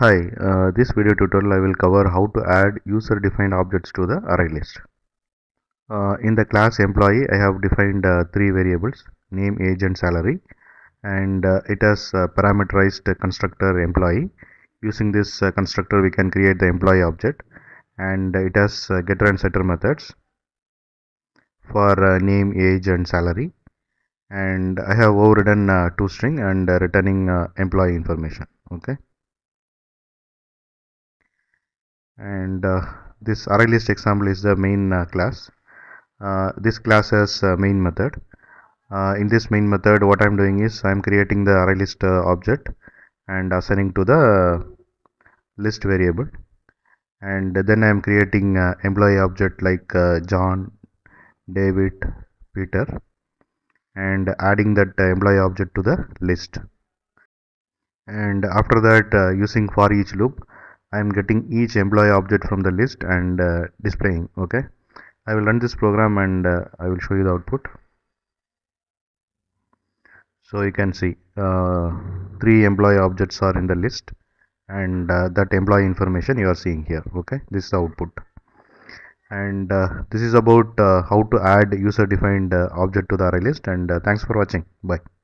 Hi, this video tutorial I will cover how to add user defined objects to the array list. In the class employee I have defined three variables, name, age and salary, and it has parameterized constructor employee. Using this constructor we can create the employee object, and it has getter and setter methods for name, age and salary, and I have overridden toString and returning employee information. Okay. And this ArrayList example is the main class. This class has main method. In this main method what I am doing is I am creating the ArrayList object and assigning to the list variable, and then I am creating employee object like John, David, Peter, and adding that employee object to the list. And after that, using for each loop, I am getting each employee object from the list and displaying. Okay, I will run this program and I will show you the output. So you can see three employee objects are in the list, and that employee information you are seeing here. Okay, this is the output, and this is about how to add user defined object to the ArrayList. And thanks for watching. Bye.